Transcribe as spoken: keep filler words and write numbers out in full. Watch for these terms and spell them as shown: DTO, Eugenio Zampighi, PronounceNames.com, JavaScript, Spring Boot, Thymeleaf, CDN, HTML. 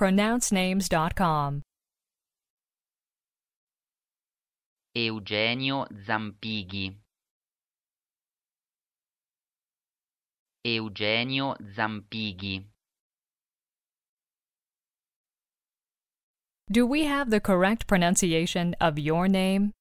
Pronounce Names dot com. Eugenio Zampighi. Eugenio Zampighi. Do we have the correct pronunciation of your name?